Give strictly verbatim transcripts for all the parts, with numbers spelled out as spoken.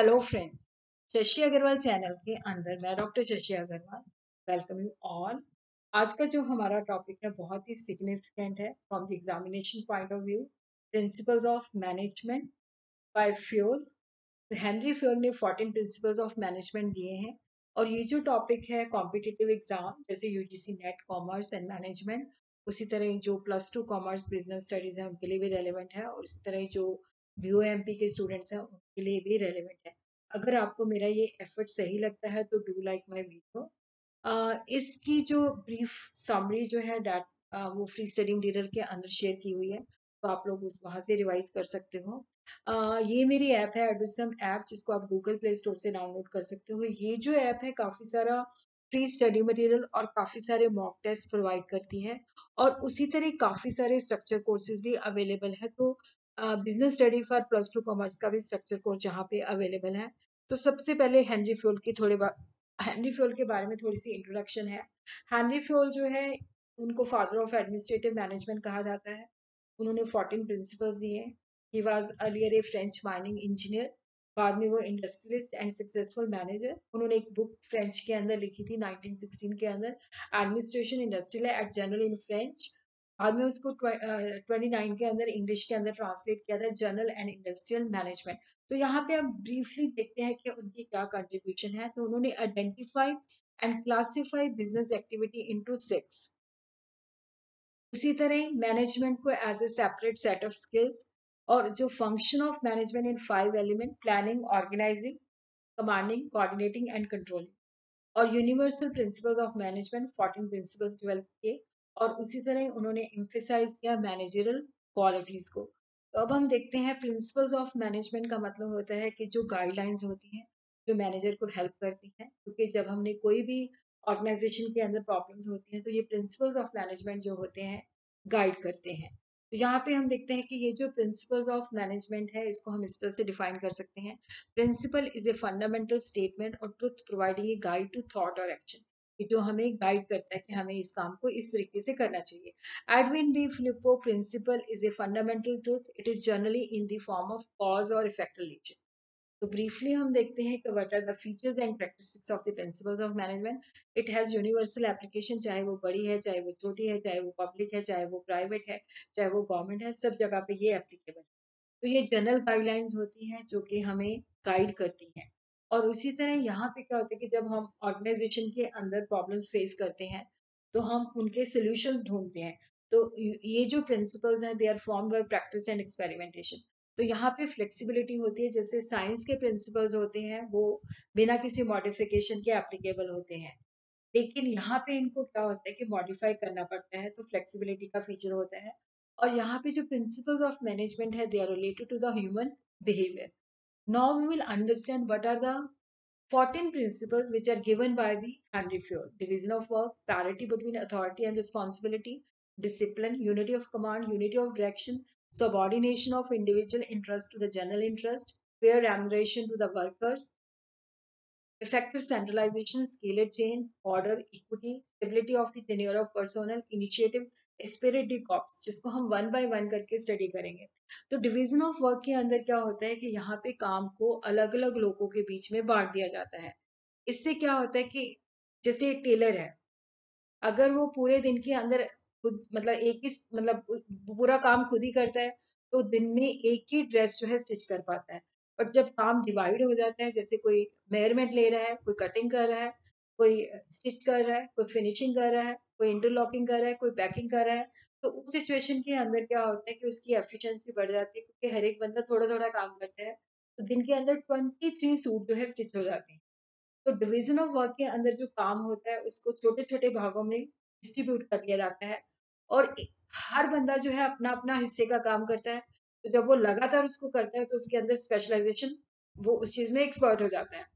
Hello friends, Shashi Agarwal channel के अंदर मैं doctor Shashi Agarwal welcome you all. आज का जो हमारा टॉपिक है बहुत ही सिग्निफिकेंट है from the examination point of view, principles of management by Fayol. Henry Fayol ने फोर्टीन प्रिंसिपल्स ऑफ मैनेजमेंट दिए हैं और ये जो टॉपिक है कॉम्पिटिटिव एग्जाम जैसे U G C NET commerce and management, उसी तरह जो plus two commerce business studies है उनके लिए भी रेलिवेंट है और इसी तरह जो बी ओ एम पी के स्टूडेंट्स हैं उनके लिए भी रेलिवेंट है। अगर आपको मेरा ये एफर्ट सही लगता है तो डू लाइक माय वीडियो। इसकी जो ब्रीफ समरी जो है डैट uh, वो फ्री स्टडिंग डीडल के अंदर शेयर की हुई है, तो आप लोग उस वहाँ से रिवाइज कर सकते हो। uh, ये मेरी ऐप है एड्रेसम ऐप, जिसको आप गूगल प्ले स्टोर से डाउनलोड कर सकते हो। ये जो ऐप है काफ़ी सारा फ्री स्टडी मटेरियल और काफ़ी सारे मॉक टेस्ट प्रोवाइड करती है और उसी तरह काफ़ी सारे स्ट्रक्चर कोर्सेज भी अवेलेबल है। तो business study for plus two commerce का भी स्ट्रक्चर कोर्स यहाँ पे अवेलेबल है। तो सबसे पहले हेनरी फ्योल की थोड़े बा हेनरी फ्योल के बारे में थोड़ी सी इंट्रोडक्शन है। हेनरी फ्योल जो है उनको फादर ऑफ एडमिनिस्ट्रेटिव मैनेजमेंट कहा जाता है। उन्होंने फोर्टीन प्रिंसिपल्स दिए। He was earlier a French mining engineer, बाद में वो इंडस्ट्रियलिस्ट एंड सक्सेसफुल मैनेजर। उन्होंने एक बुक फ्रेंच के अंदर लिखी थी नाइनटीन सिक्सटीन के अंदर, administration industrial eight general in French. बाद में उसको उनतीस के अंदर इंग्लिश के अंदर ट्रांसलेट किया था, जनरल एंड इंडस्ट्रियल मैनेजमेंट। तो यहाँ पे आप ब्रीफली देखते हैं कि उनकी क्या कंट्रीब्यूशन है। तो उन्होंने identify and classify business activity into six. उसी तरह मैनेजमेंट को as a separate set of skills और जो function of management in five element, planning, organising, commanding, coordinating and controlling. और universal principles of management fourteen principles develop किए और उसी तरह उन्होंने एम्फेसाइज किया मैनेजरल क्वालिटीज़ को। तो अब हम देखते हैं प्रिंसिपल्स ऑफ मैनेजमेंट का मतलब होता है कि जो गाइडलाइंस होती हैं जो मैनेजर को हेल्प करती हैं, क्योंकि जब हमने कोई भी ऑर्गेनाइजेशन के अंदर प्रॉब्लम्स होती हैं तो ये प्रिंसिपल्स ऑफ मैनेजमेंट जो होते हैं गाइड करते हैं। तो यहाँ पे हम देखते हैं कि ये जो प्रिंसिपल्स ऑफ मैनेजमेंट है इसको हम इस तरह से डिफाइन कर सकते हैं। Principle is a fundamental statement और truth providing a guide to thought और एक्शन, कि जो हमें गाइड करता है कि हमें इस काम को इस तरीके से करना चाहिए। Edwin B Flippo principle is a fundamental truth, it is generally in the form of cause और इफेक्ट रिलेशन। तो ब्रीफली हम देखते हैं कि what are the features and practices of the principles of management. It has universal application, चाहे वो बड़ी है, चाहे वो छोटी है, चाहे वो पब्लिक है, चाहे वो प्राइवेट है, चाहे वो गवर्नमेंट है, सब जगह पे ये एप्लीकेबल है। तो ये जनरल गाइडलाइंस होती हैं जो कि हमें गाइड करती हैं। और उसी तरह यहाँ पे क्या होता है कि जब हम ऑर्गेनाइजेशन के अंदर प्रॉब्लम्स फेस करते हैं तो हम उनके सॉल्यूशंस ढूंढते हैं। तो ये जो प्रिंसिपल्स हैं they are formed by practice and experimentation. तो यहाँ पे फ्लेक्सिबिलिटी होती है, जैसे साइंस के प्रिंसिपल्स होते हैं वो बिना किसी मॉडिफिकेशन के एप्लीकेबल होते हैं, लेकिन यहाँ पे इनको क्या होता है कि मॉडिफाई करना पड़ता है, तो फ्लेक्सिबिलिटी का फीचर होता है। और यहाँ पे जो प्रिंसिपल्स ऑफ मैनेजमेंट है they are related to the human behaviour. Now we will understand what are the fourteen principles which are given by the Henry Fayol: division of work, parity between authority and responsibility, discipline, unity of command, unity of direction, subordination of individual interest to the general interest, fair remuneration to the workers, effective centralization, scaled chain, order, equity, stability of the tenure of personnel, initiative, spirit de corps, जिसको हम one by one करके study करेंगे। तो division of work के अंदर क्या होता है कि यहाँ पे काम को अलग अलग लोगों के बीच में बांट दिया जाता है। इससे क्या होता है कि जैसे टेलर है, अगर वो पूरे दिन के अंदर खुद मतलब एक ही मतलब पूरा काम खुद ही करता है तो दिन में एक ही ड्रेस जो है स्टिच कर पाता है। और जब काम डिवाइड हो जाता है, जैसे कोई मेजरमेंट ले रहा है, कोई कटिंग कर रहा है, कोई स्टिच कर रहा है, कोई फिनिशिंग कर रहा है, कोई इंटरलॉकिंग कर रहा है, कोई पैकिंग कर रहा है, तो उस सिचुएशन के अंदर क्या होता है कि उसकी एफिशिएंसी बढ़ जाती है, क्योंकि हर एक बंदा थोड़ा थोड़ा काम करता है। तो दिन के अंदर ट्वेंटी थ्री सूट जो है स्टिच हो जाते हैं। तो डिवीज़न ऑफ वर्क के अंदर जो काम होता है उसको छोटे छोटे भागों में डिस्ट्रीब्यूट कर दिया जाता है और हर बंदा जो है अपना अपना हिस्से का काम करता है। तो जब वो लगातार उसको करता है तो उसके अंदर स्पेशलाइजेशन, वो उस चीज़ में एक्सपर्ट हो जाता है।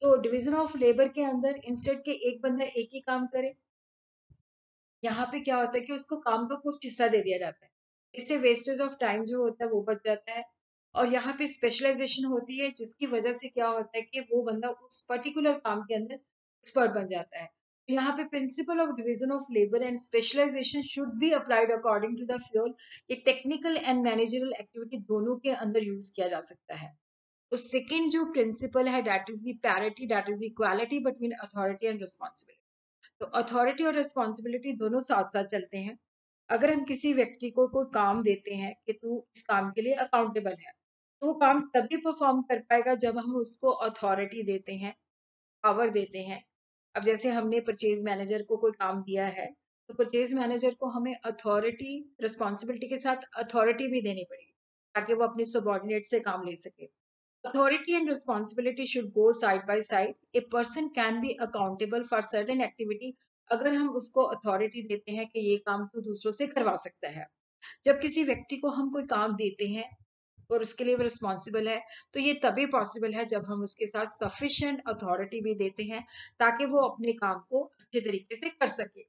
तो डिवीज़न ऑफ लेबर के अंदर इंस्टेड के एक बंदा एक ही काम करे, यहाँ पे क्या होता है कि उसको काम का कुछ हिस्सा दे दिया जाता है। इससे वेस्टेज ऑफ टाइम जो होता है वो बच जाता है। और यहाँ पे स्पेशलाइजेशन होती है, जिसकी वजह से क्या होता है कि वो बंदा उस पर्टिकुलर काम के अंदर एक्सपर्ट बन जाता है। यहाँ पे principle of division of labour and specialisation should be applied according to the Fayol. ये टेक्निकल एंड मैनेजरल एक्टिविटी दोनों के अंदर यूज किया जा सकता है। सेकेंड जो प्रिंसिपल है that is the parity, that is the equality between authority and responsibility. तो अथॉरिटी और रिस्पॉन्सिबिलिटी दोनों साथ साथ चलते हैं। अगर हम किसी व्यक्ति को कोई काम देते हैं कि तू इस काम के लिए अकाउंटेबल है, तो वो काम तभी परफॉर्म कर पाएगा जब हम उसको अथॉरिटी देते हैं, पावर देते हैं। अब जैसे हमने परचेज मैनेजर को कोई काम दिया है, तो परचेज मैनेजर को हमें अथॉरिटी, रिस्पॉन्सिबिलिटी के साथ अथॉरिटी भी देनी पड़ेगी ताकि वो अपने सबॉर्डिनेट से काम ले सके। Authority and responsibility should go side by side. A person can be accountable for certain activity. अगर हम उसको authority देते हैं कि ये काम तो दूसरों से करवा सकता है। जब किसी व्यक्ति को हम कोई काम देते हैं और उसके लिए वो रिस्पॉन्सिबल है, तो ये तभी पॉसिबल है जब हम उसके साथ सफिशिएंट अथॉरिटी भी देते हैं ताकि वो अपने काम को अच्छे तरीके से कर सके।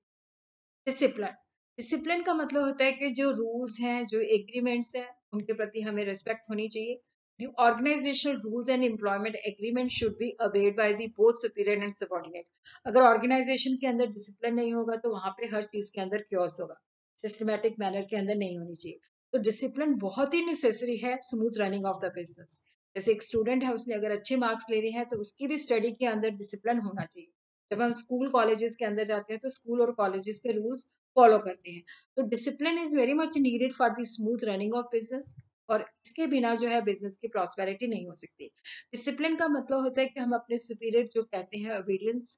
डिसिप्लिन, डिसिप्लिन का मतलब होता है कि जो रूल्स हैं, जो एग्रीमेंट्स हैं, उनके प्रति हमें रिस्पेक्ट होनी चाहिए। The organizational rules and employment agreement should be obeyed by the both superior and subordinate. अगर ऑर्गेनाइजेशन के अंदर डिसिप्लिन नहीं होगा तो वहाँ पे हर चीज के अंदर क्योस होगा, सिस्टमेटिक मैनर के अंदर नहीं होनी चाहिए। तो डिसिप्लिन बहुत ही नेसेसरी है smooth running of the business. जैसे एक स्टूडेंट है, उसने अगर अच्छे मार्क्स ले रहे हैं तो उसकी भी स्टडी के अंदर डिसिप्लिन होना चाहिए। जब हम स्कूल कॉलेजेस के अंदर जाते हैं तो स्कूल और कॉलेजेस के रूल्स फॉलो करते हैं। तो discipline is very much needed for the smooth running of business, और इसके बिना जो है बिजनेस की प्रॉस्पेरिटी नहीं हो सकती। डिसिप्लिन का मतलब होता है कि हम अपने सुपीरियर जो कहते हैं ओबीडियंस,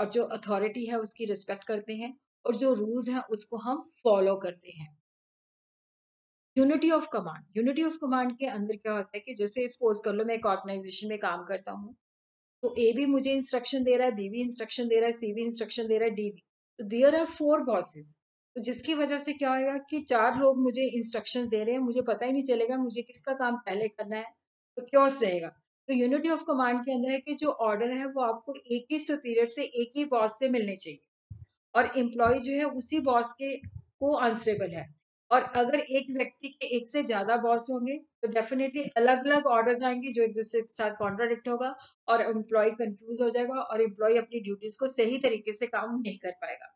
और जो अथॉरिटी है उसकी रिस्पेक्ट करते हैं, और जो रूल्स हैं उसको हम फॉलो करते हैं। Unity of command, unity of command के अंदर क्या होता है कि जैसे सपोज कर लो मैं एक ऑर्गेनाइजेशन में काम करता हूँ, तो ए भी मुझे इंस्ट्रक्शन दे रहा है, बी भी इंस्ट्रक्शन दे रहा है, सी भी इंस्ट्रक्शन दे रहा है, डी भी। तो देयर आर फोर बॉसेस, तो जिसकी वजह से क्या होगा कि चार लोग मुझे इंस्ट्रक्शंस दे रहे हैं, मुझे पता ही नहीं चलेगा मुझे किसका काम पहले करना है, तो क्योस रहेगा। तो यूनिटी ऑफ कमांड के अंदर है कि जो ऑर्डर है वो आपको एक ही सुपीरियर से, एक ही बॉस से मिलने चाहिए, और एम्प्लॉय जो है उसी बॉस के को आंसरेबल है। और अगर एक व्यक्ति के एक से ज्यादा बॉस होंगे तो डेफिनेटली अलग अलग ऑर्डर्स आएंगे जो एक दूसरे के साथ कॉन्ट्राडिक्ट होगा, और एम्प्लॉय कंफ्यूज हो जाएगा, और एम्प्लॉय अपनी ड्यूटीज को सही तरीके से काम नहीं कर पाएगा।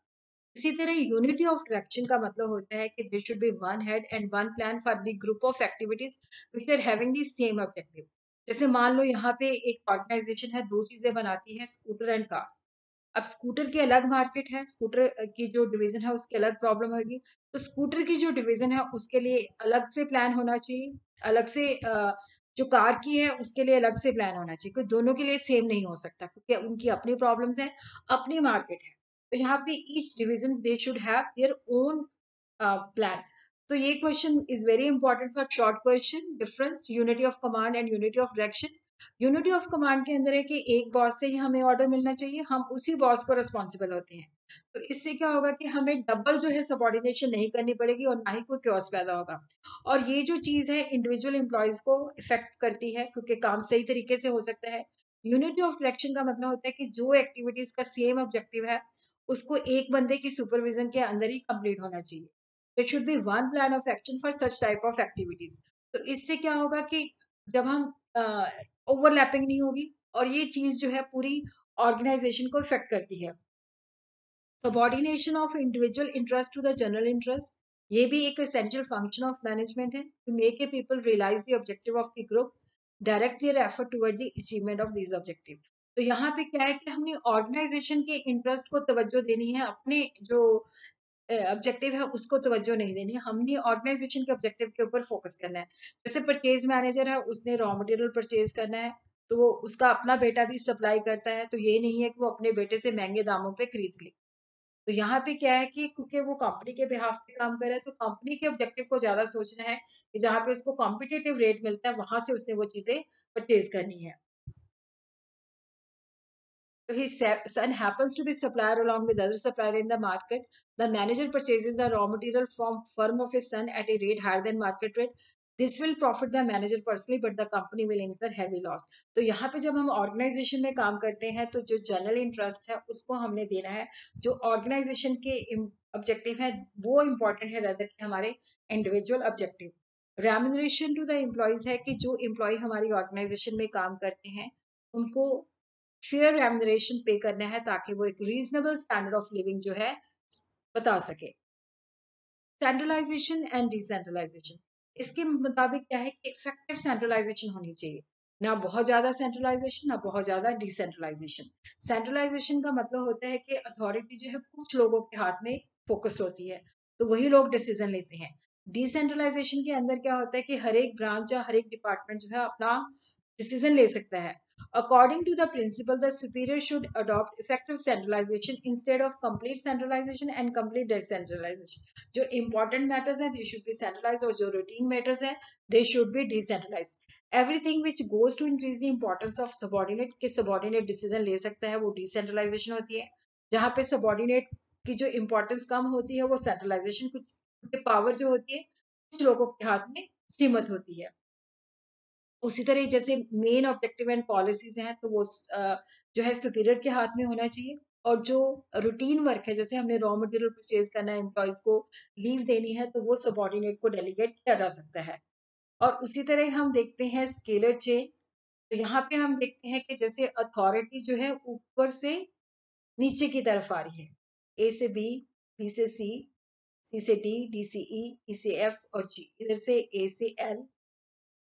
इसी तरह यूनिटी ऑफ डायरेक्शन का मतलब होता है कि there should be one head and one plan for the group of activities which are having the same objective. जैसे मान लो यहाँ पे एक ऑर्गेनाइजेशन है, दो चीजें बनाती है, स्कूटर एंड कार। अब स्कूटर की अलग मार्केट है, स्कूटर की जो डिवीजन है उसकी अलग प्रॉब्लम होगी, तो स्कूटर की जो डिवीजन है उसके लिए अलग से प्लान होना चाहिए, अलग से जो कार की है उसके लिए अलग से प्लान होना चाहिए। क्योंकि दोनों के लिए सेम नहीं हो सकता, क्योंकि उनकी अपनी प्रॉब्लम्स हैं, अपनी मार्केट है। तो यहाँ पे each division they should have their own plan. तो ये question is very important for short question. Difference unity of command and unity of direction. Unity of command के अंदर है कि एक बॉस से ही हमें ऑर्डर मिलना चाहिए, हम उसी बॉस को रिस्पॉन्सिबल होते हैं। तो इससे क्या होगा कि हमें डबल जो है सबॉर्डिनेशन नहीं करनी पड़ेगी, और ना ही कोई क्योस पैदा होगा। और ये जो चीज़ है इंडिविजुअल एम्प्लॉयज को इफेक्ट करती है, क्योंकि काम सही तरीके से हो सकता है। यूनिटी ऑफ डायरेक्शन का मतलब होता है कि जो एक्टिविटीज का सेम ऑब्जेक्टिव है उसको एक बंदे की सुपरविजन के अंदर ही कंप्लीट होना चाहिए। There should be one plan of action for such type of activities. तो इससे क्या होगा कि जब हम ओवरलैपिंग uh, नहीं होगी, और ये चीज जो है पूरी ऑर्गेनाइजेशन को इफेक्ट करती है। Subordination of individual interest to the general interest, ये भी एक एसेंशियल फंक्शन ऑफ मैनेजमेंट है to make a people realise the objective of the group, direct their effort toward the achievement of this objective. तो यहाँ पे क्या है कि हमने ऑर्गेनाइजेशन के इंटरेस्ट को तवज्जो देनी है, अपने जो ऑब्जेक्टिव है उसको तवज्जो नहीं देनी है। हमने ऑर्गेनाइजेशन के ऑब्जेक्टिव के ऊपर फोकस करना है। जैसे परचेज मैनेजर है, उसने रॉ मटेरियल परचेज करना है, तो वो उसका अपना बेटा भी सप्लाई करता है, तो ये नहीं है कि वो अपने बेटे से महंगे दामों पे खरीद ले। तो यहाँ पे क्या है कि क्योंकि वो कंपनी के बिहाफ पे काम कर रहा है, तो कंपनी के ऑब्जेक्टिव को ज्यादा सोचना है कि जहाँ पे उसको कॉम्पिटेटिव रेट मिलता है वहां से उसने वो चीजें परचेज करनी है। His son happens to be supplier along with other supplier in the market. The manager purchases the raw material from firm of his son at a rate higher than market rate. This will profit the manager personally, but the company will incur heavy loss. तो यहाँ पे जब हम organisation में काम करते हैं तो जो जनरल इंटरेस्ट है उसको हमने देना है, जो ऑर्गेनाइजेशन के ऑब्जेक्टिव है वो इम्पोर्टेंट है rather कि हमारे individual objective. Remuneration to the employees है कि जो एम्प्लॉय हमारी ऑर्गेनाइजेशन में काम करते हैं उनको फेयर रेम्यूनरेशन पे करना है ताकि वो एक रीजनेबल स्टैंडर्ड ऑफ लिविंग जो है बता सके। सेंट्रलाइजेशन एंड डिसेंट्रलाइजेशन, इसके मुताबिक क्या है कि इफेक्टिव सेंट्रलाइजेशन होनी चाहिए। ना बहुत ज़्यादा सेंट्रलाइजेशन ना बहुत ज़्यादा डिसेंट्रलाइजेशन। सेंट्रलाइजेशन का मतलब होता है कि अथॉरिटी जो है कुछ लोगों के हाथ में फोकस्ड होती है, तो वही लोग डिसीजन लेते हैं। डिसेंट्रलाइजेशन के अंदर क्या होता है कि हर एक ब्रांच या हर एक डिपार्टमेंट जो है अपना डिसीजन ले सकता है। According to the principle the superior should adopt effective centralisation instead of complete centralisation and complete decentralisation. जो इंपॉर्टेंट मैटर्स हैं दे शुड बी सेंट्रलाइज्ड और जो रूटीन मैटर्स हैं they should be decentralised. Everything which goes to increase the importance of subordinate के subordinate decision ले सकता है वो डिसेंट्रलाइजेशन होती है। जहाँ पे सबॉर्डिनेट की जो इम्पोर्टेंस कम होती है वो सेंट्रलाइजेशन, कुछ पावर जो होती है कुछ लोगों के हाथ में सीमित होती है। उसी तरह जैसे मेन ऑब्जेक्टिव एंड पॉलिसीज हैं तो वो जो है सुपीरियर के हाथ में होना चाहिए, और जो रूटीन वर्क है जैसे हमने रॉ मटेरियल परचेज करना है, एम्प्लॉइज को लीव देनी है, तो वो सबॉर्डिनेट को डेलीगेट किया जा सकता है। और उसी तरह हम देखते हैं स्केलर चेन, तो यहाँ पे हम देखते हैं कि जैसे अथॉरिटी जो है ऊपर से नीचे की तरफ आ रही है, ए से बी, बी से सी, सी से डी, डी से ई, ई से एफ और जी। इधर से ए से एल,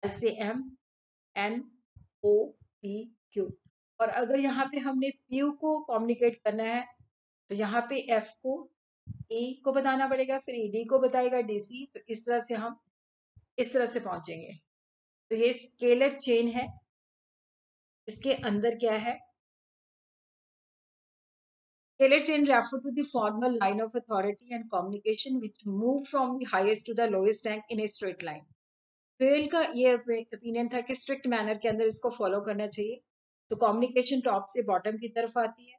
एल से M, N, O, P, Q. और अगर यहाँ पे हमने पी को कम्युनिकेट करना है तो यहाँ पे एफ को, ई को बताना पड़ेगा, फिर ई डी को बताएगा, डी सी, तो इस तरह से हम इस तरह से पहुँचेंगे। तो ये स्केलर चेन है। इसके अंदर क्या है, Scalar chain refer to the formal line of authority and communication which move from the highest to the lowest rank in a straight line. Fail का ये opinion था कि strict manner के अंदर इसको follow करना चाहिए, तो communication top से bottom की तरफ आती है।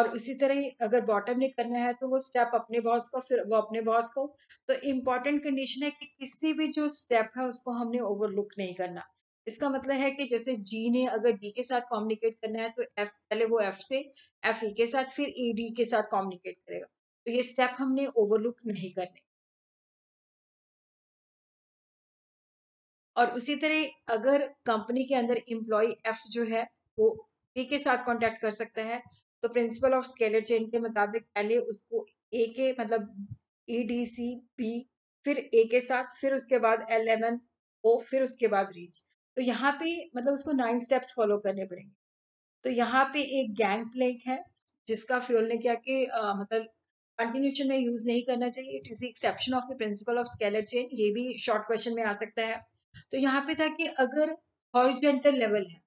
और उसी तरह अगर bottom ने करना है तो वो step अपने boss को, फिर वो अपने boss को। तो important condition है कि किसी भी जो step है उसको हमने overlook नहीं करना। इसका मतलब है कि जैसे जी ने अगर डी के साथ कम्युनिकेट करना है तो एफ, पहले वो एफ से एफ ई के साथ, फिर ई डी के साथ कम्युनिकेट करेगा, तो ये स्टेप हमने ओवरलुक नहीं करने। और उसी तरह अगर कंपनी के अंदर एम्प्लॉय एफ जो है वो बी के साथ कांटेक्ट कर सकता है, तो प्रिंसिपल ऑफ स्केलर चेन के मुताबिक पहले उसको ए के मतलब ई डी सी बी, फिर ए के साथ, फिर उसके बाद एल एम एन ओ, फिर उसके बाद रीच। तो यहाँ पे मतलब उसको नाइन स्टेप्स फॉलो करने पड़ेंगे। तो यहाँ पे एक गैंग प्लैंक है जिसका फ्योल ने क्या कि मतलब कंटिन्यूएशन में यूज नहीं करना चाहिए। It is the exception of the principle of scalar chain. ये भी शॉर्ट क्वेश्चन में आ सकता है। तो यहाँ पे था कि अगर हॉरिजॉन्टल लेवल है,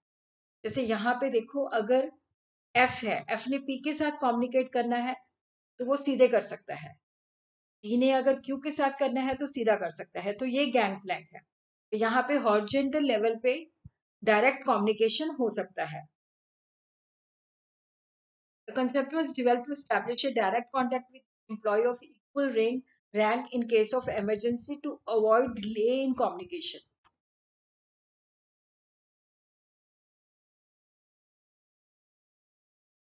जैसे यहाँ पे देखो अगर एफ है, एफ ने पी के साथ कम्युनिकेट करना है तो वो सीधे कर सकता है, जी ने अगर क्यू के साथ करना है तो सीधा कर सकता है। तो ये गैंग प्लैंक है। यहाँ पे हॉरिजॉन्टल लेवल पे डायरेक्ट कम्युनिकेशन हो सकता है। The concept was developed to establish a direct contact with employee of equal rank, rank in case of emergency to avoid delay in communication.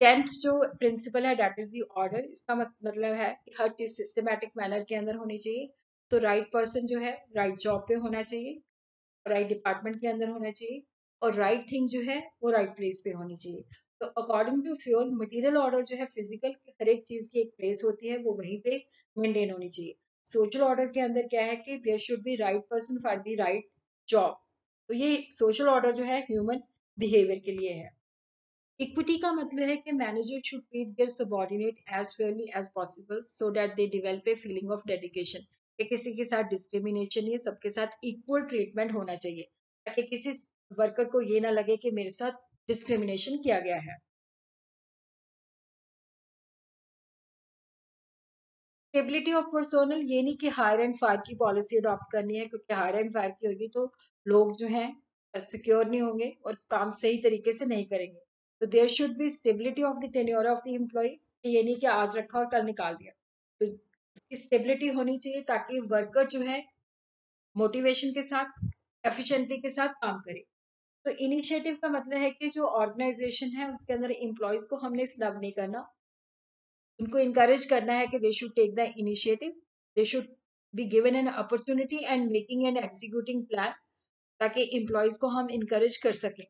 Tenth जो principle है that is the order. इसका मतलब है कि हर चीज सिस्टमैटिक मैनर के अंदर होनी चाहिए। तो राइट पर्सन जो है राइट जॉब पे होना चाहिए, राइट डिपार्टमेंट के अंदर होना चाहिए, और राइट थिंग जो है वो राइट प्लेस पे होनी चाहिए। तो according to Fayol material order जो है फिजिकल, हर एक चीज़ की एक प्लेस होती है, वो वहीं पे मेंटेन होनी चाहिए। सोशल ऑर्डर के अंदर क्या है कि there should be right person for the right job. तो ये सोशल ऑर्डर जो है ह्यूमन बिहेवियर के लिए है। इक्विटी का मतलब है कि manager should treat their subordinate as fairly as possible so that they develop a feeling of dedication. कि किसी के साथ डिस्क्रिमिनेशन या सबके साथ इक्वल ट्रीटमेंट होना चाहिए, ताकि किसी वर्कर को ये ना लगे कि मेरे साथ डिस्क्रिमिनेशन किया गया है। स्टेबिलिटी ऑफ पर्सोनल, ये नहीं कि हायर एंड फायर की पॉलिसी अडॉप्ट करनी है, क्योंकि हायर एंड फायर की होगी तो लोग जो हैं सिक्योर नहीं होंगे और काम सही तरीके से नहीं करेंगे। तो there should be stability of the tenure of the employ. ये नहीं कि आज रखा और कल निकाल दिया। तो इसकी स्टेबिलिटी होनी चाहिए ताकि वर्कर जो है मोटिवेशन के साथ, एफिशिएंसी के साथ काम करे। तो इनिशिएटिव का मतलब है कि जो ऑर्गेनाइजेशन है उसके अंदर एम्प्लॉयज़ को हमने स्नब नहीं करना, उनको इनकरेज करना है कि they should take the initiative, they should be given an opportunity and making and executing plan, ताकि एम्प्लॉयज़ को हम इनकरेज कर सकें।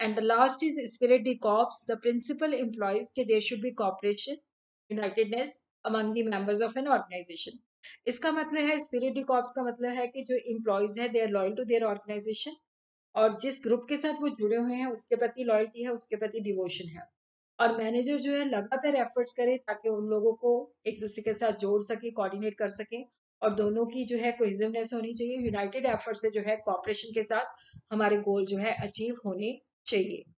And the last is spirit de corps, the principle employees के there should be cooperation, unitedness among the members of an organization. इसका मतलब है spirit D cops का मतलब है कि जो एम्प्लॉयज है they are loyal to their organisation और जिस ग्रुप के साथ वो जुड़े हुए हैं उसके प्रति लॉयल्टी है, उसके प्रति डिवोशन है। और मैनेजर जो है लगातार एफर्ट्स करे ताकि उन लोगों को एक दूसरे के साथ जोड़ सके, कोऑर्डिनेट कर सके, और दोनों की जो है कोहेसिवनेस होनी चाहिए। यूनाइटेड एफर्ट से जो है कॉपरेशन के साथ हमारे गोल जो है अचीव होने चाहिए।